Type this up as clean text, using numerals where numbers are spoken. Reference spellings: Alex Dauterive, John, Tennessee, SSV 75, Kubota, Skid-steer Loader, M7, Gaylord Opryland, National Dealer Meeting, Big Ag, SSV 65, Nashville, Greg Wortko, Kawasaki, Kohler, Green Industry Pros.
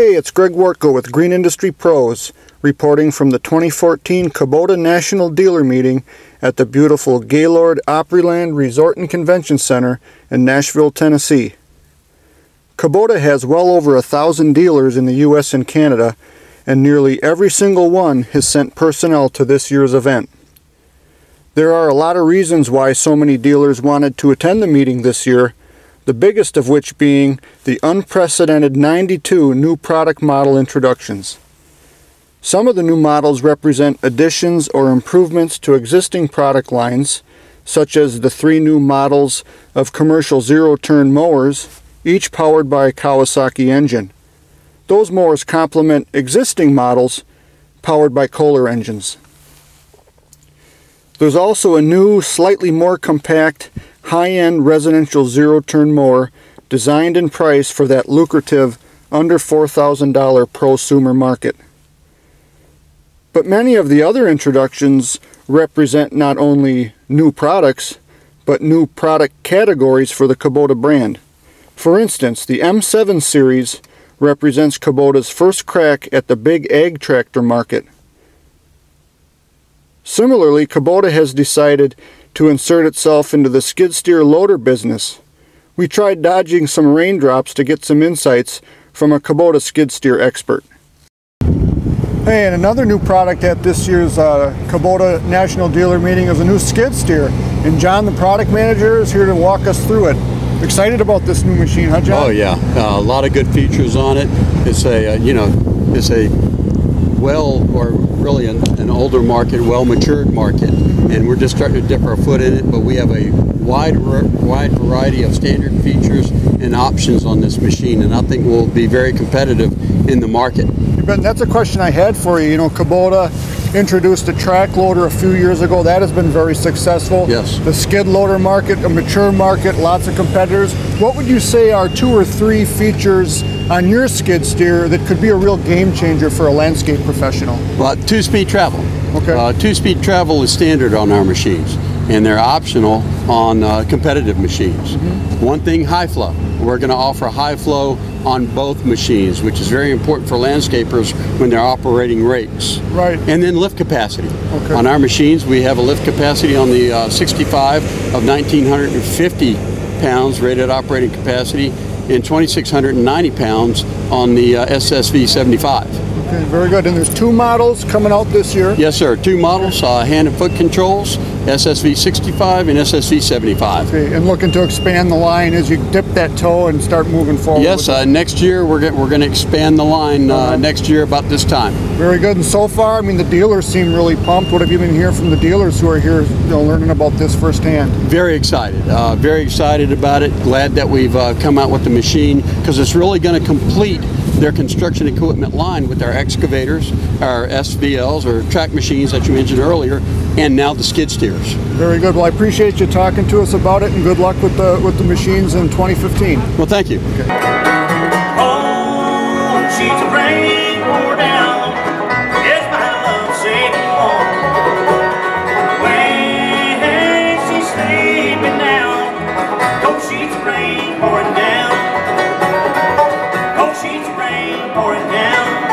Hey, it's Greg Wortko with Green Industry Pros, reporting from the 2014 Kubota National Dealer Meeting at the beautiful Gaylord Opryland Resort and Convention Center in Nashville, Tennessee. Kubota has well over 1,000 dealers in the US and Canada, and nearly every single one has sent personnel to this year's event. There are a lot of reasons why so many dealers wanted to attend the meeting this year, the biggest of which being the unprecedented 92 new product model introductions. Some of the new models represent additions or improvements to existing product lines, such as the three new models of commercial zero-turn mowers, each powered by a Kawasaki engine. Those mowers complement existing models powered by Kohler engines. There's also a new, slightly more compact, high-end residential zero-turn mower designed and priced for that lucrative under $4,000 prosumer market. But many of the other introductions represent not only new products, but new product categories for the Kubota brand. For instance, the M7 series represents Kubota's first crack at the big ag tractor market. Similarly, Kubota has decided to insert itself into the skid steer loader business. We tried dodging some raindrops to get some insights from a Kubota skid steer expert. Hey, and another new product at this year's Kubota National Dealer Meeting is a new skid steer. And John, the product manager, is here to walk us through it. Excited about this new machine, huh, John? Oh yeah, a lot of good features on it. It's a, it's a really an older market, well-matured market, and we're just starting to dip our foot in it, but we have a wide variety of standard features and options on this machine, and I think we'll be very competitive in the market. But that's a question I had for you. You know, Kubota introduced a track loader a few years ago. That has been very successful. Yes. The skid loader market, a mature market, lots of competitors. What would you say are two or three features on your skid steer that could be a real game changer for a landscape professional? Well, two-speed travel. Okay. Two-speed travel is standard on our machines, and they're optional on competitive machines. Mm-hmm. One thing, high flow. We're going to offer high flow on both machines, which is very important for landscapers when they're operating rakes. Right. And then lift capacity. Okay. On our machines, we have a lift capacity on the 65 of 1,950 pounds rated operating capacity and 2,690 pounds on the SSV 75. Okay, very good. And there's two models coming out this year? Yes, sir. Two models, hand and foot controls, SSV 65 and SSV 75. Okay, and looking to expand the line as you dip that toe and start moving forward? Yes, next year we're going to expand the line next year about this time. Very good. And so far, I mean, the dealers seem really pumped. What have you been hearing from the dealers who are here learning about this firsthand? Very excited about it. Glad that we've come out with the machine because it's really going to complete their construction equipment line with our excavators, our SVLs, or track machines that you mentioned earlier, and now the skid steers. Very good. Well, I appreciate you talking to us about it, and good luck with the machines in 2015. Well, thank you. Okay. Oh, she's a rain pour down. Yes, my love, save me more. When she's sleeping now, oh, she's a rain pouring down. Sheets of rain pouring down.